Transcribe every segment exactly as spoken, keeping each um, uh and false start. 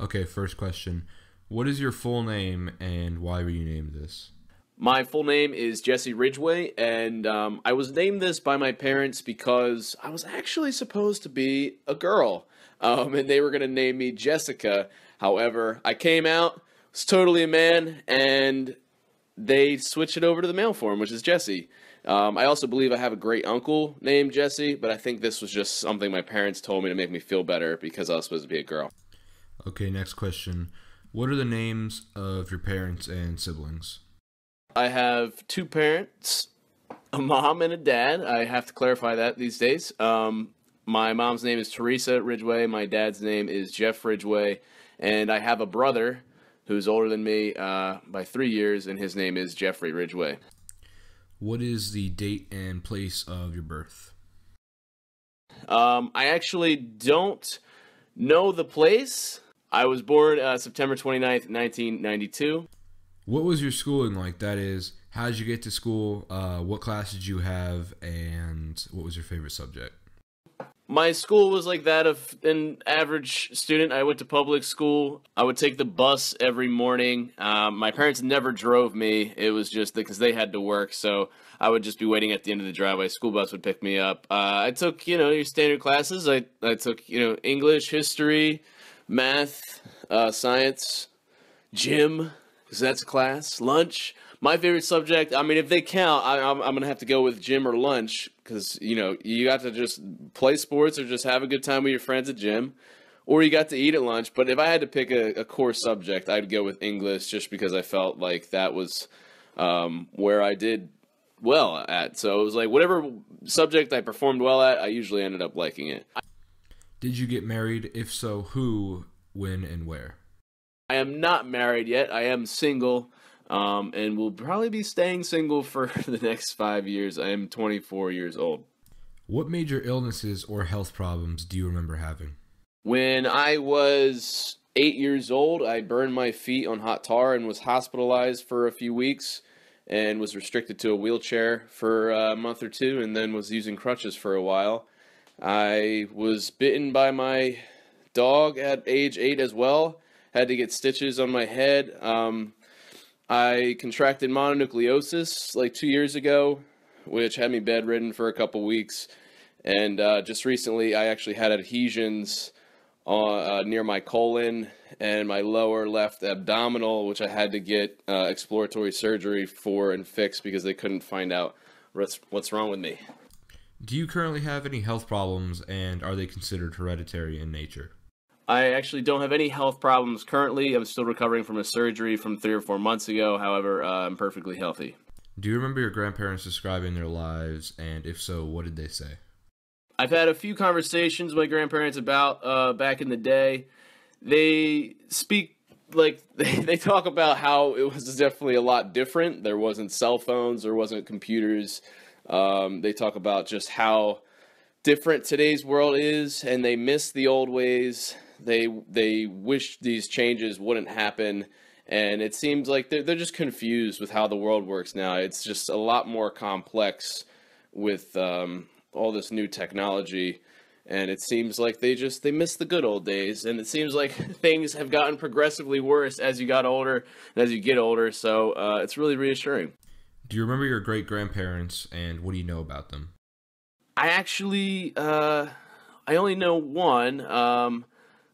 Okay, first question. What is your full name and why were you named this? My full name is Jesse Ridgway, and um, I was named this by my parents because I was actually supposed to be a girl, um, and they were going to name me Jessica. However, I came out, was totally a man, and they switched it over to the male form, which is Jesse. Um, I also believe I have a great uncle named Jesse, but I think this was just something my parents told me to make me feel better because I was supposed to be a girl. Okay, next question. What are the names of your parents and siblings? I have two parents, a mom and a dad. I have to clarify that these days. Um, my mom's name is Teresa Ridgway. My dad's name is Jeff Ridgway. And I have a brother who's older than me uh, by three years, and his name is Jeffrey Ridgway. What is the date and place of your birth? Um, I actually don't know the place. I was born uh, September twenty-ninth, nineteen ninety-two. What was your schooling like? That is, how did you get to school? Uh, what class did you have? And what was your favorite subject? My school was like that of an average student. I went to public school. I would take the bus every morning. Um, my parents never drove me. It was just because they had to work. So I would just be waiting at the end of the driveway. School bus would pick me up. Uh, I took, you know, your standard classes. I, I took, you know, English, history, math, uh, science, gym. So that's class, lunch. My favorite subject, I mean, if they count, I, I'm, I'm going to have to go with gym or lunch because, you know, you got to just play sports or just have a good time with your friends at gym, or you got to eat at lunch. But if I had to pick a, a core subject, I'd go with English just because I felt like that was um, where I did well at. So it was like whatever subject I performed well at, I usually ended up liking it. Did you get married? If so, who, when, and where? I am not married yet. I am single, um, and will probably be staying single for the next five years. I am twenty-four years old. What major illnesses or health problems do you remember having? When I was eight years old, I burned my feet on hot tar and was hospitalized for a few weeks and was restricted to a wheelchair for a month or two and then was using crutches for a while. I was bitten by my dog at age eight as well. Had to get stitches on my head. Um, I contracted mononucleosis like two years ago, which had me bedridden for a couple weeks. And uh, just recently, I actually had adhesions uh, uh, near my colon and my lower left abdominal, which I had to get uh, exploratory surgery for and fix because they couldn't find out what's, what's wrong with me. Do you currently have any health problems, and are they considered hereditary in nature? I actually don't have any health problems currently. I'm still recovering from a surgery from three or four months ago. However, uh, I'm perfectly healthy. Do you remember your grandparents describing their lives? And if so, what did they say? I've had a few conversations with my grandparents about uh, back in the day. They speak like they, they talk about how it was definitely a lot different. There wasn't cell phones. There wasn't computers. Um, they talk about just how different today's world is, and they miss the old ways. They they wish these changes wouldn't happen, and it seems like they're, they're just confused with how the world works now. It's just a lot more complex with um, all this new technology, and it seems like they just they miss the good old days, and it seems like things have gotten progressively worse as you got older and as you get older, so uh, it's really reassuring. Do you remember your great-grandparents, and what do you know about them? I actually, uh, I only know one. Um...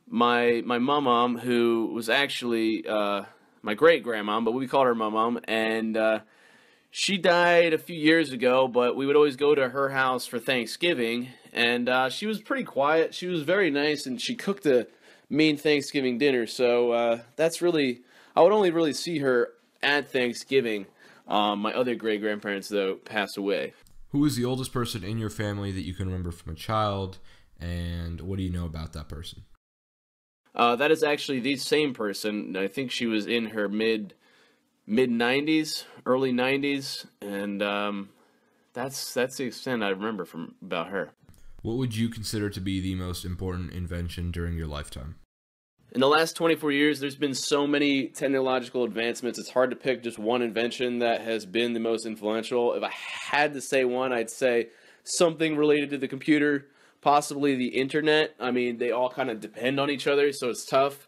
My my mom, who was actually uh, my great-grandmom, but we called her mom, and uh, she died a few years ago, but we would always go to her house for Thanksgiving, and uh, she was pretty quiet. She was very nice, and she cooked a mean Thanksgiving dinner, so uh, that's really, I would only really see her at Thanksgiving. Um, my other great-grandparents, though, passed away. Who is the oldest person in your family that you can remember from a child, and what do you know about that person? Uh, that is actually the same person. I think she was in her mid mid nineties, early nineties, and um, that's that's the extent I remember from about her. What would you consider to be the most important invention during your lifetime? In the last twenty-four years, there's been so many technological advancements. It's hard to pick just one invention that has been the most influential. If I had to say one, I'd say something related to the computer. Possibly the internet. I mean, they all kind of depend on each other, so it's tough.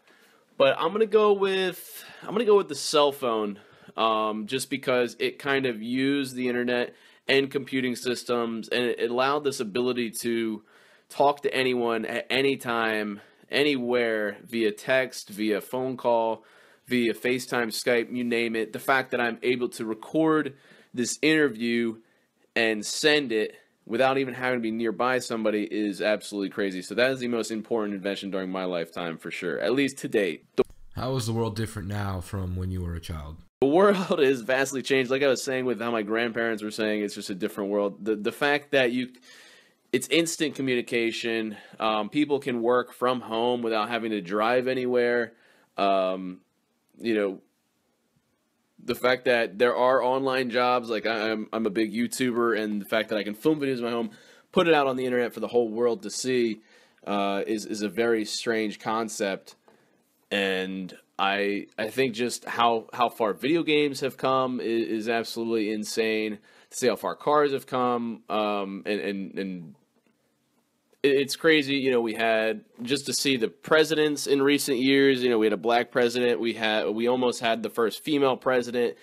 But I'm gonna go with I'm gonna go with the cell phone, um, just because it kind of used the internet and computing systems, and it allowed this ability to talk to anyone at any time, anywhere, via text, via phone call, via FaceTime, Skype, you name it. The fact that I'm able to record this interview and send it without even having to be nearby somebody is absolutely crazy. So that is the most important invention during my lifetime for sure, at least to date. How is the world different now from when you were a child? The world is vastly changed. Like I was saying with how my grandparents were saying, it's just a different world. The, the fact that you... It's instant communication. Um, people can work from home without having to drive anywhere. Um, you know, the fact that there are online jobs, like I, I'm, I'm a big YouTuber, and the fact that I can film videos in my home, put it out on the internet for the whole world to see, uh, is, is a very strange concept. And I, I think just how, how far video games have come is, is absolutely insane. To see how far cars have come, um, and, and, and it's crazy. You know, we had, just to see the presidents in recent years, you know, we had a black president, we had, we almost had the first female president,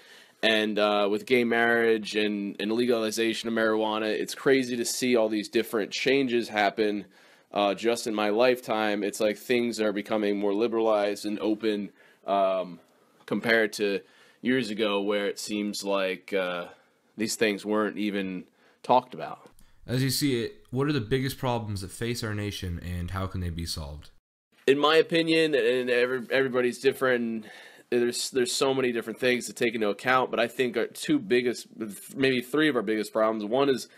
and uh, with gay marriage and, and legalization of marijuana, it's crazy to see all these different changes happen uh, just in my lifetime. It's like things are becoming more liberalized and open um, compared to years ago, where it seems like... Uh, These things weren't even talked about. As you see it, what are the biggest problems that face our nation, and how can they be solved? In my opinion, and every, everybody's different, there's there's so many different things to take into account, but I think our two biggest, maybe three of our biggest problems. One is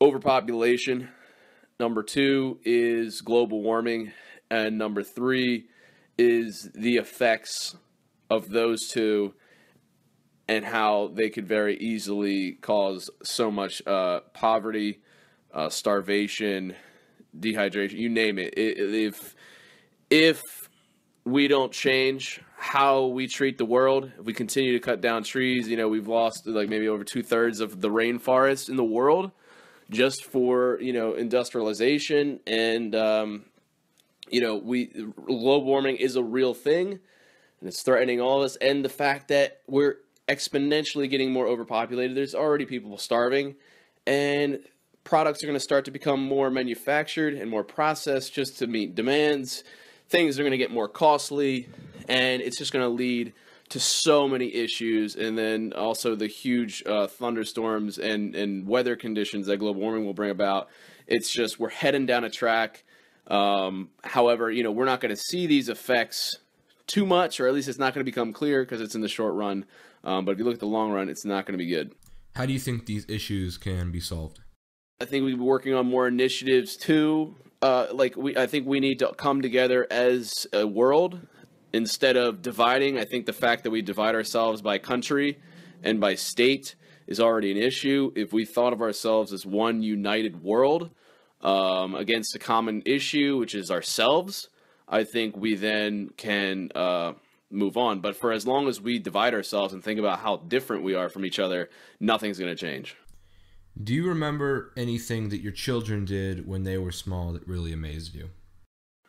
overpopulation. Number two is global warming. And number three is the effects of those two, and how they could very easily cause so much uh, poverty, uh, starvation, dehydration, you name it. If, if we don't change how we treat the world, if we continue to cut down trees, you know, we've lost like maybe over two-thirds of the rainforest in the world just for, you know, industrialization. And, um, you know, we global warming is a real thing, and it's threatening all of us. And the fact that we're exponentially getting more overpopulated, there's already people starving, and products are going to start to become more manufactured and more processed just to meet demands. Things are going to get more costly, and it's just going to lead to so many issues. And then also the huge uh, thunderstorms and, and weather conditions that global warming will bring about. It's just, we're heading down a track. Um, however, you know, we're not going to see these effects too much, or at least it's not going to become clear because it's in the short run. Um, but if you look at the long run, it's not going to be good. How do you think these issues can be solved? I think we've been working on more initiatives too. Uh, like we, I think we need to come together as a world instead of dividing. I think the fact that we divide ourselves by country and by state is already an issue. If we thought of ourselves as one united world um, against a common issue, which is ourselves, I think we then can uh, move on. But for as long as we divide ourselves and think about how different we are from each other, nothing's going to change. Do you remember anything that your children did when they were small that really amazed you?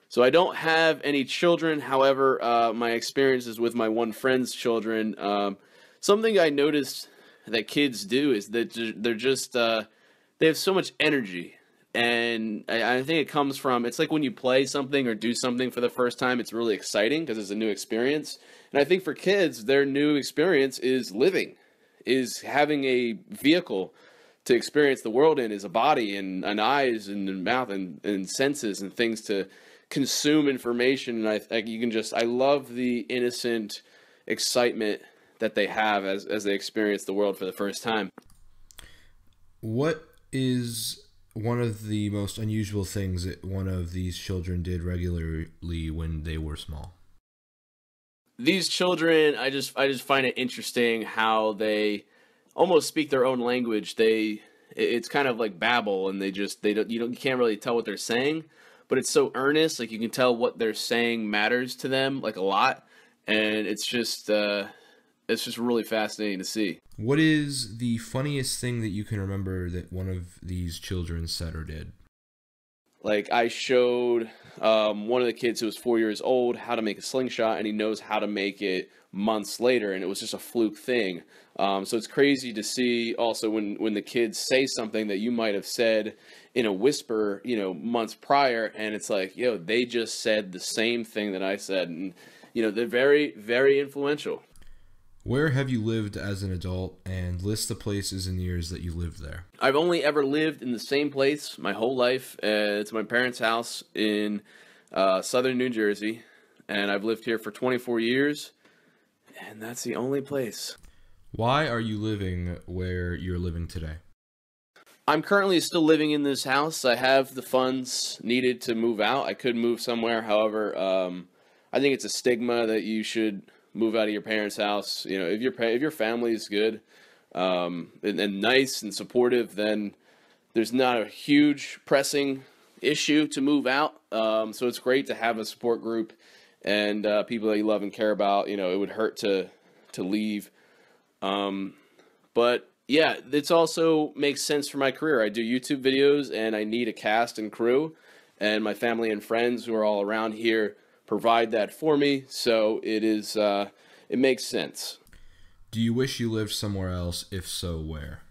So I don't have any children. However, uh, my experiences with my one friend's children, um, something I noticed that kids do is that they're just, uh, they have so much energy. And I think it comes from, it's like when you play something or do something for the first time, it's really exciting because it's a new experience. And I think for kids, their new experience is living, is having a vehicle to experience the world in, is a body and, and eyes and, and mouth and, and senses and things to consume information. And I, I, you can just, I love the innocent excitement that they have as, as they experience the world for the first time. What is... one of the most unusual things that one of these children did regularly when they were small? These children, I just I just find it interesting how they almost speak their own language. They it's kind of like babble, and they just they don't you don't you can't really tell what they're saying, but it's so earnest. Like you can tell what they're saying matters to them, like a lot, and it's just uh, it's just really fascinating to see. What is the funniest thing that you can remember that one of these children said or did? Like, I showed um, one of the kids who was four years old how to make a slingshot, and he knows how to make it months later, and it was just a fluke thing. Um, so it's crazy to see also when, when the kids say something that you might have said in a whisper, you know, months prior, and it's like, yo, they just said the same thing that I said. And, you know, they're very, very influential. Where have you lived as an adult, and list the places and years that you lived there? I've only ever lived in the same place my whole life. Uh, it's my parents' house in uh, southern New Jersey, and I've lived here for twenty-four years, and that's the only place. Why are you living where you're living today? I'm currently still living in this house. I have the funds needed to move out. I could move somewhere. However, um, I think it's a stigma that you should move out of your parents' house. You know, if your if your family is good um, and, and nice and supportive, then there's not a huge pressing issue to move out. Um, so it's great to have a support group and uh, people that you love and care about. You know, it would hurt to to leave. Um, but yeah, it's also makes sense for my career. I do YouTube videos, and I need a cast and crew, and my family and friends who are all around here provide that for me, so it is uh, it makes sense. Do you wish you lived somewhere else? If so, where?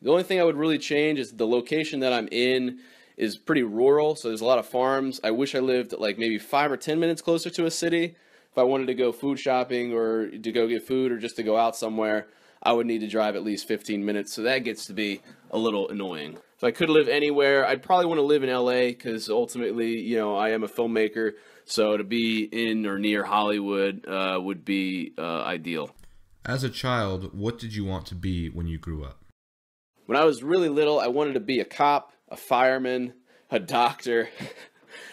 The only thing I would really change is the location that I'm in is pretty rural, so there's a lot of farms. I wish I lived like maybe five or ten minutes closer to a city. If I wanted to go food shopping or to go get food or just to go out somewhere, I would need to drive at least fifteen minutes, so that gets to be a little annoying. If I could live anywhere, I'd probably want to live in L A, because ultimately, you know, I am a filmmaker, so to be in or near Hollywood uh, would be uh, ideal. As a child, what did you want to be when you grew up? When I was really little, I wanted to be a cop, a fireman, a doctor,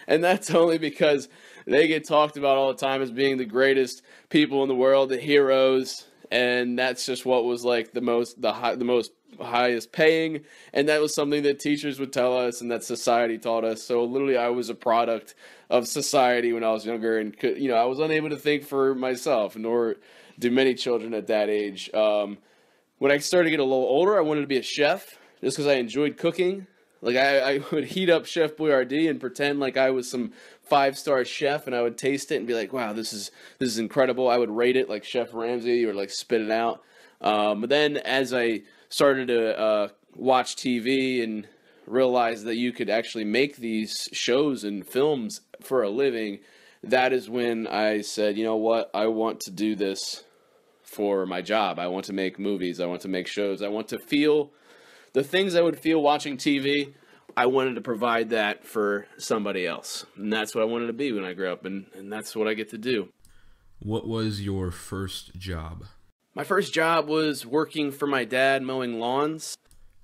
and that's only because they get talked about all the time as being the greatest people in the world, the heroes, and that's just what was like the most, the high, the most highest paying, and that was something that teachers would tell us and that society taught us. So literally I was a product of society when I was younger, and could, you know, I was unable to think for myself, nor do many children at that age. Um, when I started to get a little older, I wanted to be a chef just because I enjoyed cooking. Like I, I would heat up Chef Boyardee and pretend like I was some five-star chef, and I would taste it and be like, wow, this is this is incredible. I would rate it like Chef Ramsay or like spit it out. Um, but then as I started to uh, watch T V and realize that you could actually make these shows and films for a living, that is when I said, you know what, I want to do this for my job. I want to make movies. I want to make shows. I want to feel the things I would feel watching T V. I wanted to provide that for somebody else. And that's what I wanted to be when I grew up, and, and that's what I get to do. What was your first job? My first job was working for my dad mowing lawns.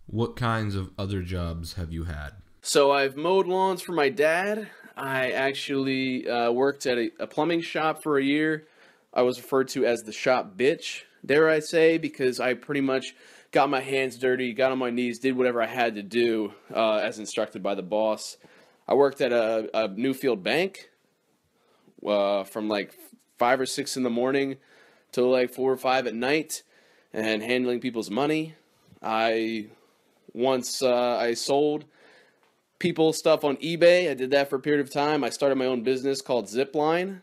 What kinds of other jobs have you had? So I've mowed lawns for my dad. I actually uh, worked at a, a plumbing shop for a year. I was referred to as the shop bitch, dare I say, because I pretty much got my hands dirty, got on my knees, did whatever I had to do uh, as instructed by the boss. I worked at a, a Newfield bank uh, from like five or six in the morning till like four or five at night, and handling people's money. I once uh, I sold people stuff on eBay. I did that for a period of time. I started my own business called Zipline,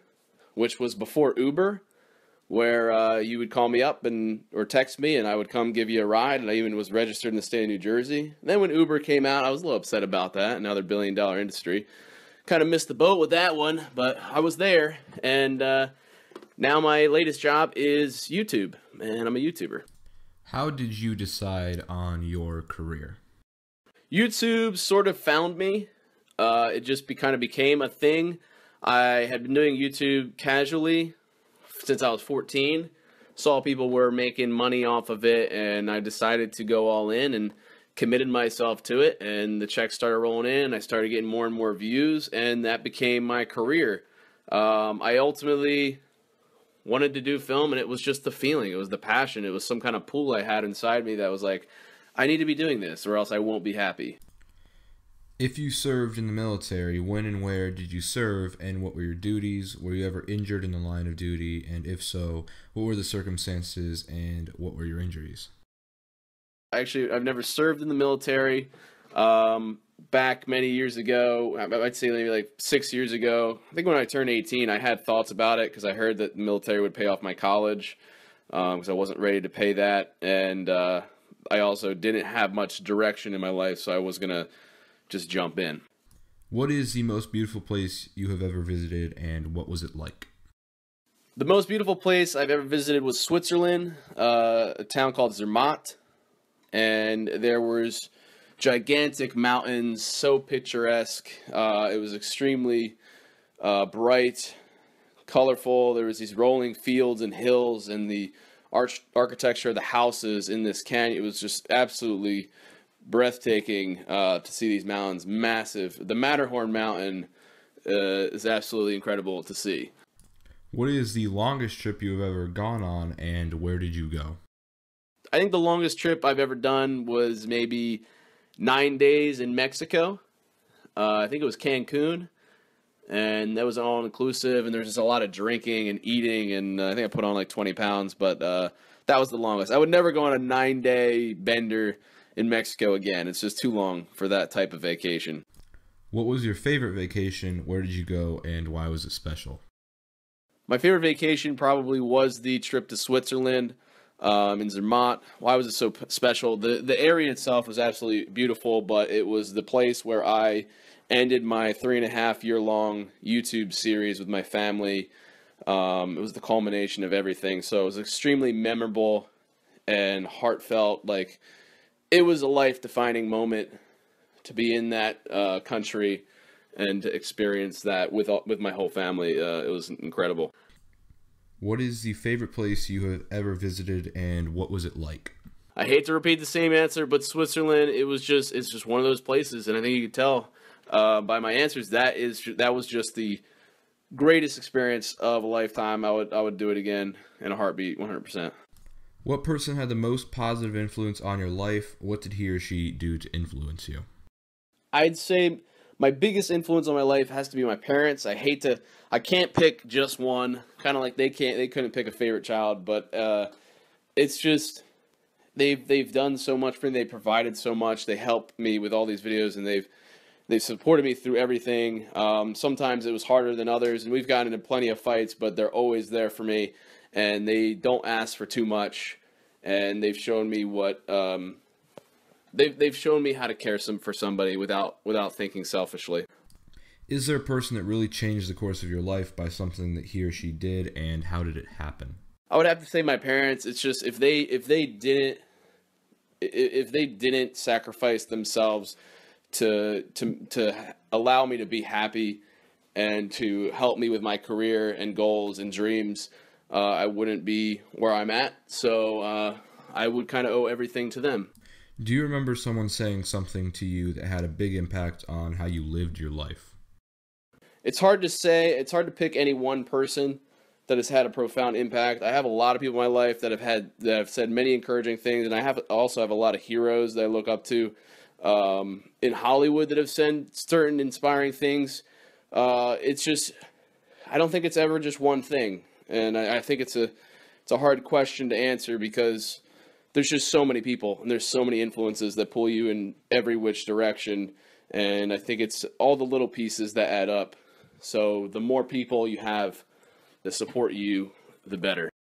which was before Uber, where uh, you would call me up and or text me, and I would come give you a ride. And I even was registered in the state of New Jersey. And then when Uber came out, I was a little upset about that. Another billion dollar industry. Kind of missed the boat with that one, but I was there. And uh, now my latest job is YouTube, and I'm a YouTuber. How did you decide on your career? YouTube sort of found me. Uh, it just be, kind of became a thing. I had been doing YouTube casually since I was fourteen. Saw people were making money off of it, and I decided to go all in and committed myself to it. And the checks started rolling in. I started getting more and more views, and that became my career. Um, I ultimately wanted to do film, and it was just the feeling. It was the passion. It was some kind of pull I had inside me that was like, I need to be doing this or else I won't be happy. If you served in the military, when and where did you serve, and what were your duties? Were you ever injured in the line of duty? And if so, what were the circumstances and what were your injuries? Actually, I've never served in the military. um, back many years ago. I'd say maybe like six years ago. I think when I turned eighteen, I had thoughts about it because I heard that the military would pay off my college because um, I wasn't ready to pay that. And uh, I also didn't have much direction in my life, so I was going to just jump in. What is the most beautiful place you have ever visited, and what was it like? The most beautiful place I've ever visited was Switzerland, uh, a town called Zermatt. And there was gigantic mountains, so picturesque. Uh, it was extremely uh, bright, colorful. There was these rolling fields and hills, and the arch architecture of the houses in this canyon. It was just absolutely breathtaking uh, to see these mountains, massive. The Matterhorn Mountain uh, is absolutely incredible to see. What is the longest trip you've ever gone on, and where did you go? I think the longest trip I've ever done was maybe nine days in Mexico. Uh, I think it was Cancun, and that was all inclusive, and there's just a lot of drinking and eating, and uh, I think I put on like twenty pounds, but uh, that was the longest. I would never go on a nine-day bender in Mexico again. It's just too long for that type of vacation. What was your favorite vacation? Where did you go, and why was it special? My favorite vacation probably was the trip to Switzerland. Um, in Zermatt. Why was it so special? The the area itself was absolutely beautiful, but it was the place where I ended my three and a half year long YouTube series with my family. Um, it was the culmination of everything. So it was extremely memorable and heartfelt. Like, it was a life defining moment to be in that uh, country and to experience that with, all, with my whole family. Uh, it was incredible. What is the favorite place you have ever visited, and what was it like? I hate to repeat the same answer, but Switzerland, it was just, it's just one of those places. And I think you can tell uh, by my answers, that is, that was just the greatest experience of a lifetime. I would, I would do it again in a heartbeat, one hundred percent. What person had the most positive influence on your life? What did he or she do to influence you? I'd say my biggest influence on my life has to be my parents. I hate to, I can't pick just one, kind of like they can't, they couldn't pick a favorite child, but uh, it's just, they've, they've done so much for me. They provided so much. They helped me with all these videos, and they've, they've supported me through everything. Um, sometimes it was harder than others, and we've gotten into plenty of fights, but they're always there for me, and they don't ask for too much. And they've shown me what, um, They've, they've shown me how to care some for somebody without without thinking selfishly. Is there a person that really changed the course of your life by something that he or she did, and how did it happen? I would have to say my parents. It's just, if they if they didn't if they didn't sacrifice themselves to to to allow me to be happy and to help me with my career and goals and dreams, uh, I wouldn't be where I'm at. So uh, I would kind of owe everything to them. Do you remember someone saying something to you that had a big impact on how you lived your life? It's hard to say. It's hard to pick any one person that has had a profound impact. I have a lot of people in my life that have had that have said many encouraging things, and I have also have a lot of heroes that I look up to um, in Hollywood that have said certain inspiring things. Uh, it's just, I don't think it's ever just one thing, and I, I think it's a it's a hard question to answer because there's just so many people, and there's so many influences that pull you in every which direction. And I think it's all the little pieces that add up. So the more people you have that support you, the better.